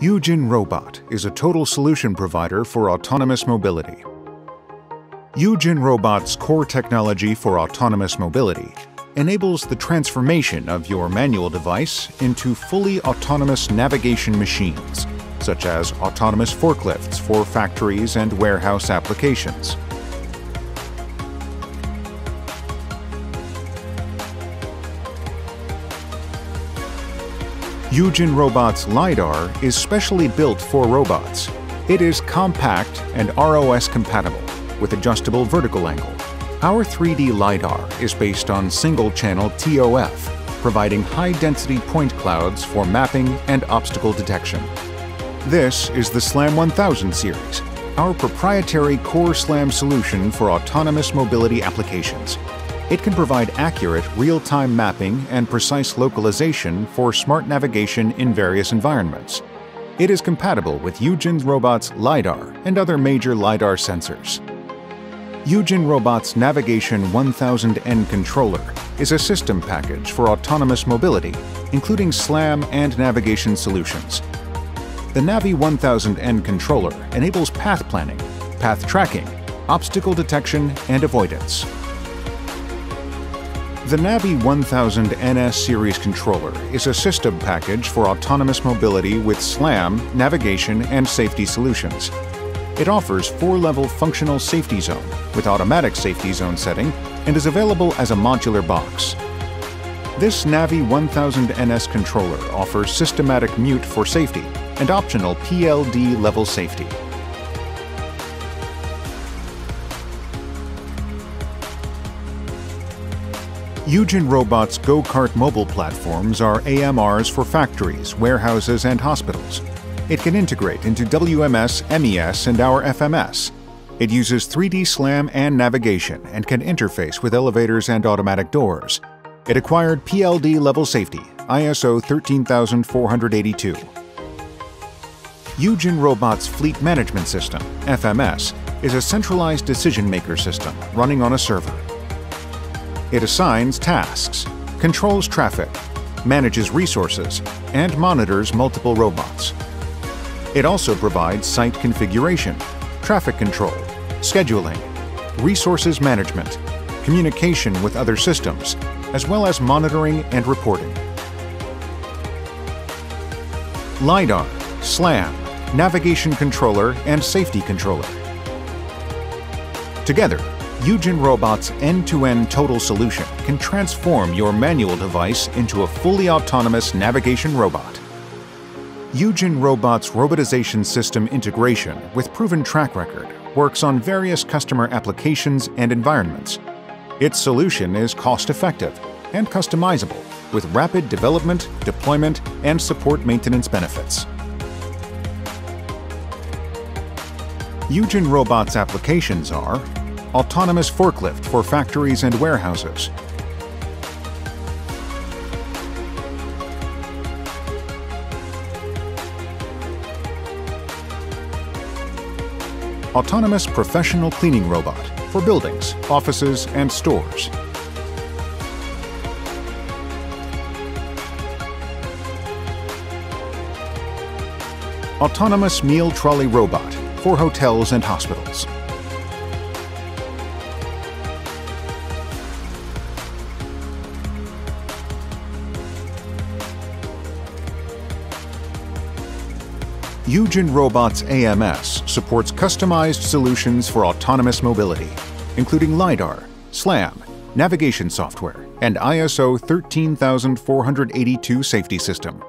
Yujin Robot is a total solution provider for autonomous mobility. Yujin Robot's core technology for autonomous mobility enables the transformation of your manual device into fully autonomous navigation machines, such as autonomous forklifts for factories and warehouse applications. Yujin Robot's LIDAR is specially built for robots. It is compact and ROS compatible with adjustable vertical angle. Our 3D LIDAR is based on single-channel TOF, providing high-density point clouds for mapping and obstacle detection. This is the SLAM 1000 series, our proprietary core SLAM solution for autonomous mobility applications. It can provide accurate real-time mapping and precise localization for smart navigation in various environments. It is compatible with Yujin Robot's LiDAR and other major LiDAR sensors. Yujin Robot's Navigation 1000N controller is a system package for autonomous mobility, including SLAM and navigation solutions. The Navi 1000N controller enables path planning, path tracking, obstacle detection, and avoidance. The Navi 1000 NS series controller is a system package for autonomous mobility with SLAM, navigation, and safety solutions. It offers 4-level functional safety zone with automatic safety zone setting and is available as a modular box. This Navi 1000 NS controller offers systematic mute for safety and optional PLD level safety. Yujin Robot's go-kart mobile platforms are AMRs for factories, warehouses, and hospitals. It can integrate into WMS, MES, and our FMS. It uses 3D SLAM and navigation and can interface with elevators and automatic doors. It acquired PLD level safety, ISO 13482. Yujin Robot's fleet management system, FMS, is a centralized decision-maker system running on a server. It assigns tasks, controls traffic, manages resources, and monitors multiple robots. It also provides site configuration, traffic control, scheduling, resources management, communication with other systems, as well as monitoring and reporting. LIDAR, SLAM, navigation controller, and safety controller. Together, Yujin Robot's end-to-end total solution can transform your manual device into a fully autonomous navigation robot. Yujin Robot's robotization system integration with proven track record works on various customer applications and environments. Its solution is cost-effective and customizable with rapid development, deployment, and support maintenance benefits. Yujin Robot's applications are autonomous forklift for factories and warehouses, autonomous professional cleaning robot for buildings, offices, and stores, autonomous meal trolley robot for hotels and hospitals, Yujin Robot's AMS supports customized solutions for autonomous mobility, including LiDAR, SLAM, navigation software, and ISO 13482 safety system.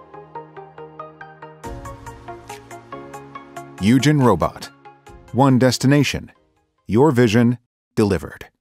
Yujin Robot. One destination. Your vision delivered.